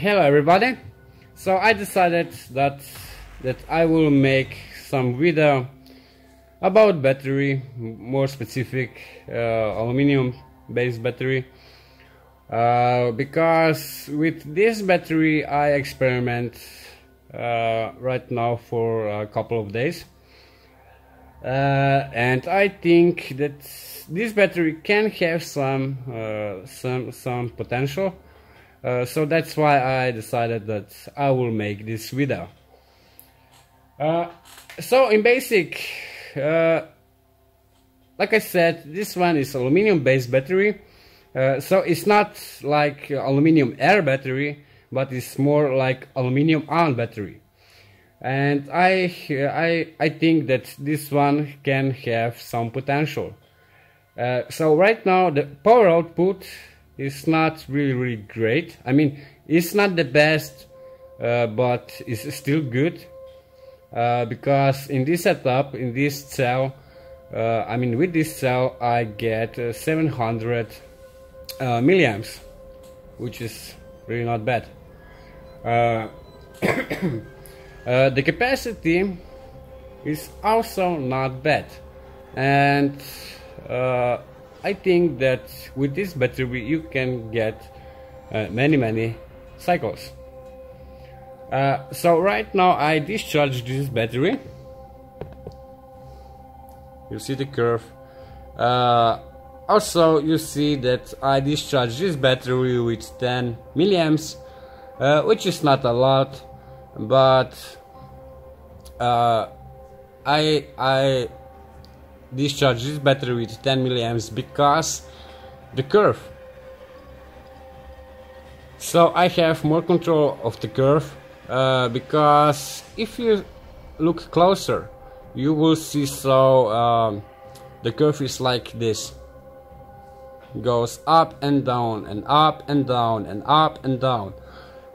Hello everybody. So I decided that I will make some video about battery, more specific aluminium based battery, because with this battery I experiment right now for a couple of days, and I think that this battery can have some potential. So that's why I decided that I will make this video. So in basic, like I said, this one is aluminium based battery, so it's not like aluminium air battery, but it's more like aluminium ion battery. And I think that this one can have some potential. So right now the power output, it's not really great. I mean, it's not the best, but it's still good, because in this setup, in this cell, I mean, with this cell I get 700 milliamps, which is really not bad. The capacity is also not bad, and I think that with this battery you can get many cycles. So right now I discharge this battery. You see the curve. Also you see that I discharge this battery with 10 milliamps, which is not a lot, but I discharge this battery with 10 milliamps because the curve. So I have more control of the curve, because if you look closer you will see, so the curve is like this, goes up and down and up and down and up and down.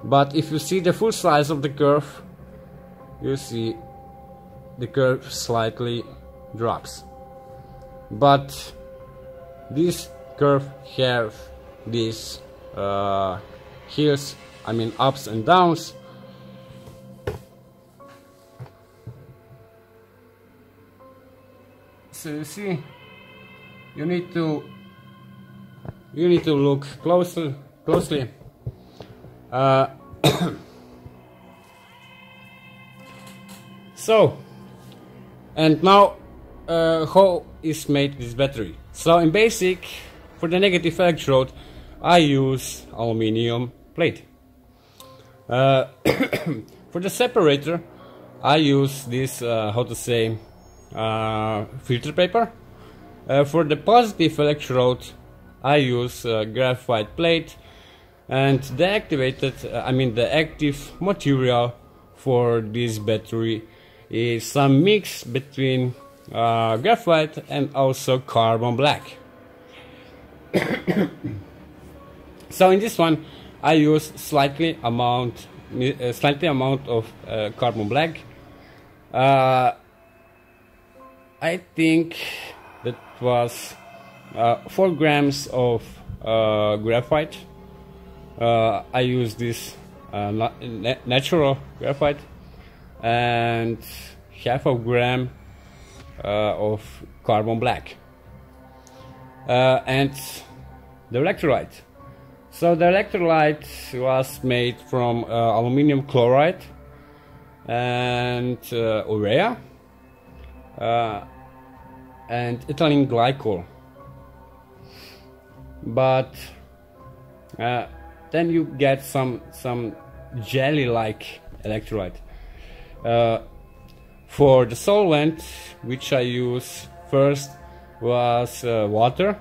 But if you see the full size of the curve, you see the curve slightly drops. But this curve have these hills, I mean ups and downs. So you see, you need to look closely. So, and now how is made this battery. So in basic, for the negative electrode I use aluminium plate. For the separator I use this filter paper. For the positive electrode I use graphite plate, and the active material for this battery is some mix between graphite and also carbon black. So in this one I use slightly amount of carbon black. I think that was 4 grams of graphite. I use this natural graphite, and half a gram of carbon black, and the electrolyte. So the electrolyte was made from aluminium chloride and urea and ethylene glycol. But then you get some jelly-like electrolyte. For the solvent, which I use first, was water,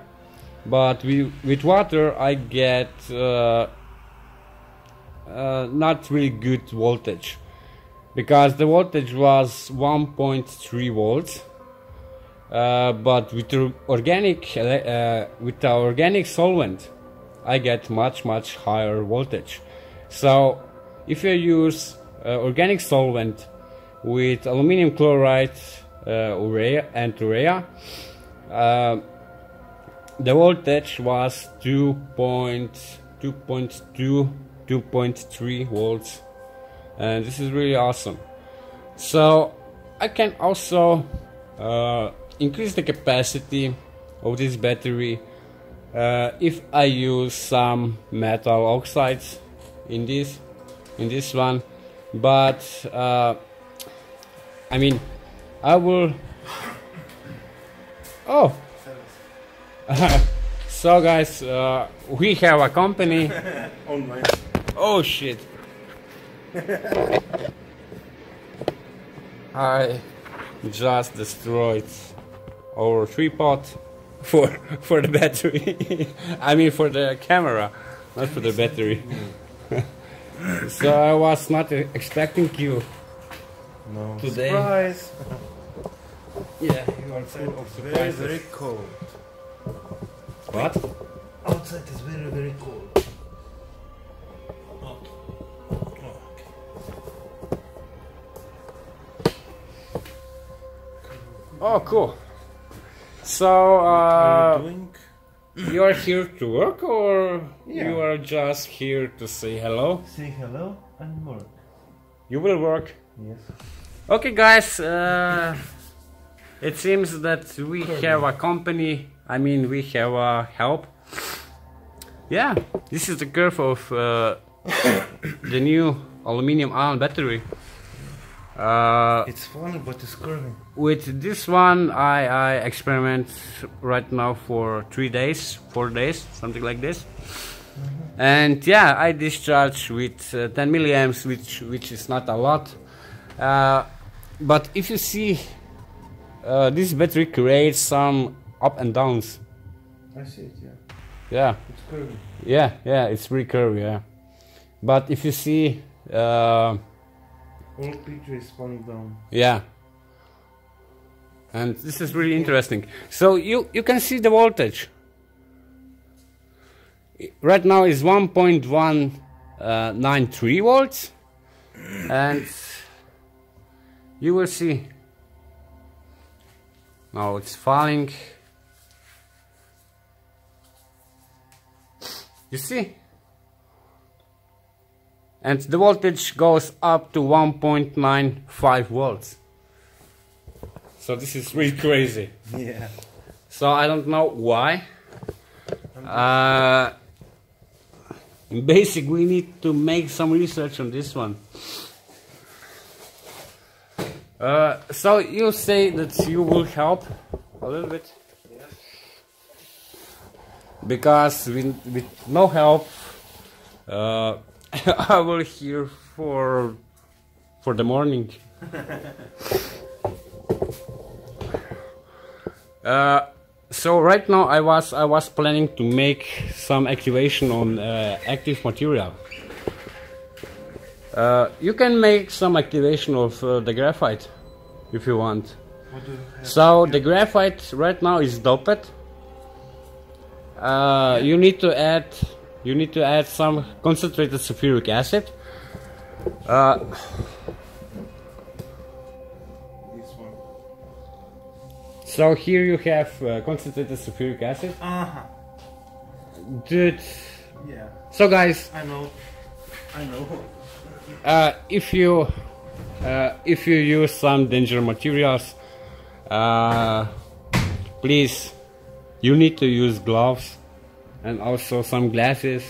but with water I get not really good voltage, because the voltage was 1.3 volts. But with our organic solvent, I get much higher voltage. So if you use organic solvent with aluminium chloride, urea, the voltage was 2.2 2.3 volts, and this is really awesome. So I can also increase the capacity of this battery if I use some metal oxides in this one, but I mean, I will. Oh, so guys, we have a company. Online. Oh shit! I just destroyed our tripod for the battery. I mean, for the camera, not for the battery. So I was not expecting you. No. Today. Surprise! Yeah, you outside of surprises. Very, very cold. What? Outside is very, very cold. Oh. Oh, okay. Oh, cool. So, you are here to work, or yeah, you are just here to say hello? Say hello and work. You will work? Yes. Okay, guys, it seems that we have a company, I mean, we have a help. Yeah, this is the curve of the new aluminium ion battery. It's funny, but it's curving. With this one I experiment right now for 3 days, 4 days, something like this. Mm-hmm. And yeah, I discharge with 10 milliamps, which is not a lot, but if you see, this battery creates some up and downs. I see it, yeah. Yeah. It's curvy. Yeah, yeah, it's really curvy, yeah. But if you see, all picture is falling down. Yeah. And this is really interesting. So you can see the voltage. Right now is 1.193 volts. And you will see. Now it's falling. You see? And the voltage goes up to 1.95 volts. So this is really crazy. Yeah. So I don't know why. Basically, we need to make some research on this one. So you say that you will help a little bit. Yeah. Because with no help, I will here for the morning. So right now I was planning to make some activation on active material. You can make some activation of the graphite if you want. So the graphite right now is doped. You need to add some concentrated sulfuric acid. So here you have concentrated sulfuric acid. Uh-huh. Dude. Yeah. So guys. I know. If you use some dangerous materials, please, you need to use gloves. And also some glasses.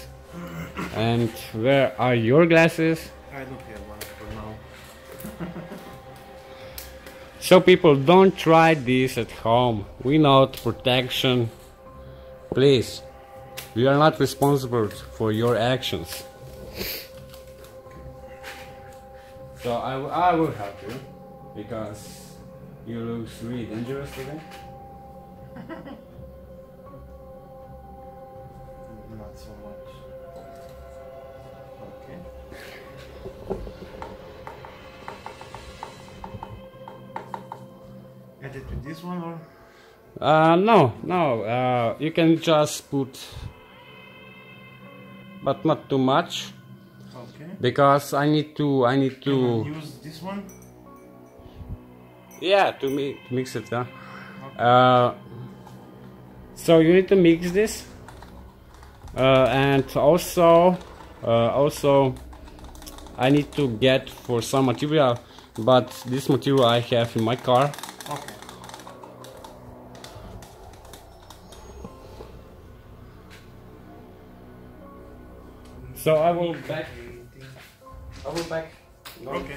And where are your glasses? I don't have one for now. So people, don't try this at home. We need protection. Please, we are not responsible for your actions. So I will help you, because you look really dangerous today. Not so much. Okay. Add it with this one, or? No. You can just put, but not too much. Okay. Because I need to. Can I use this one? Yeah, to mix it. Huh? Okay. So you need to mix this. And also Also I need to get for some material, but this material I have in my car. Okay. So I will back. I will back. No. Okay.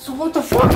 So what the fuck?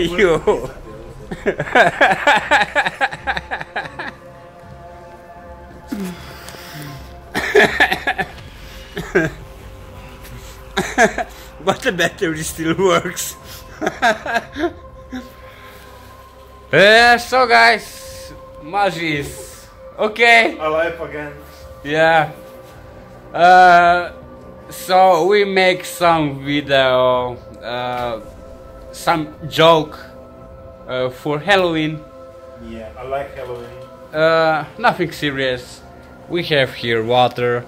You. But the battery still works. So guys, Maži is okay. Alive again. Yeah. So we make some video, some joke for Halloween. Yeah, I like Halloween. Nothing serious. We have here water,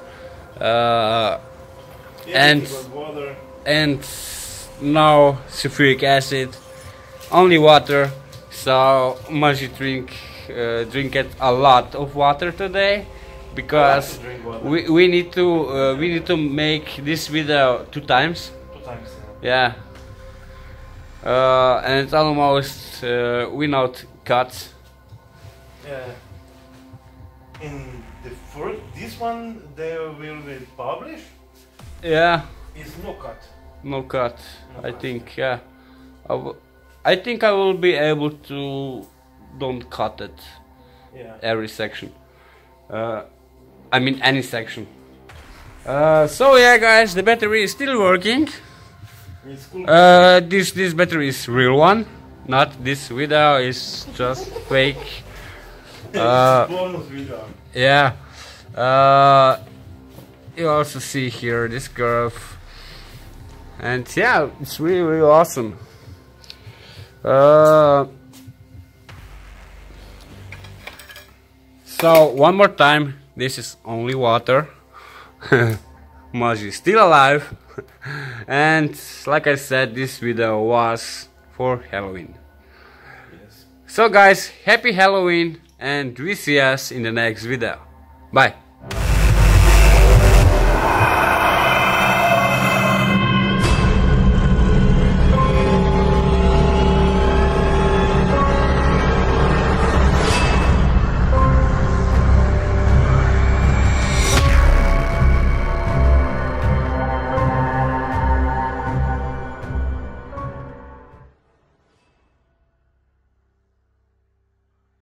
and no sulfuric acid, only water. So Maži drink a lot of water today, because water. we need to make this video two times. Two times. Yeah. And it's almost without cuts. Yeah. In the first, this one they will be published. Yeah. It's no cut. No cut. No I cut. Think yeah. I think I will be able to don't cut it, yeah. Every section, I mean any section. So yeah guys, the battery is still working. It's cool. This battery is real one, not this video is just fake. Bonus video. Yeah. You also see here this curve, and yeah, it's really really awesome. So one more time, this is only water. Maži is still alive. And like I said, this video was for Halloween. Yes. So guys, happy Halloween and we see us in the next video. Bye.